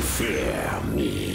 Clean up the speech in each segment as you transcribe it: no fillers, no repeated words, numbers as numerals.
Fear me.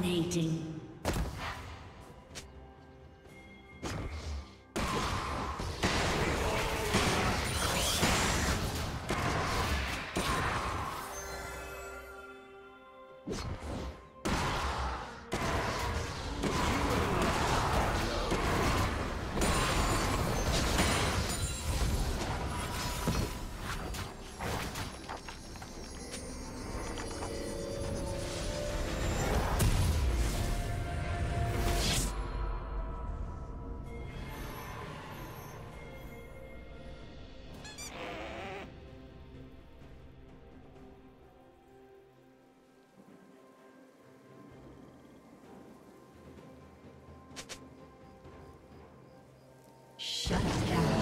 Dominating. Shut down.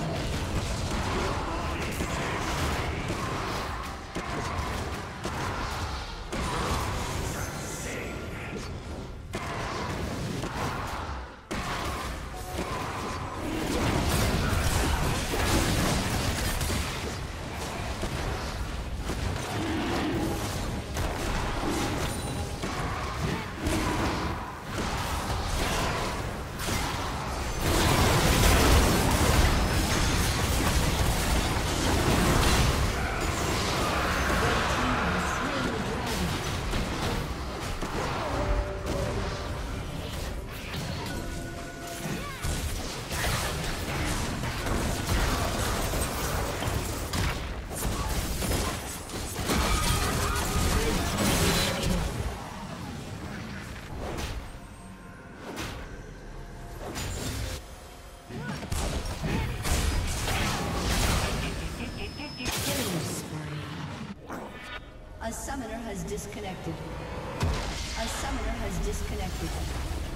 A summoner has disconnected.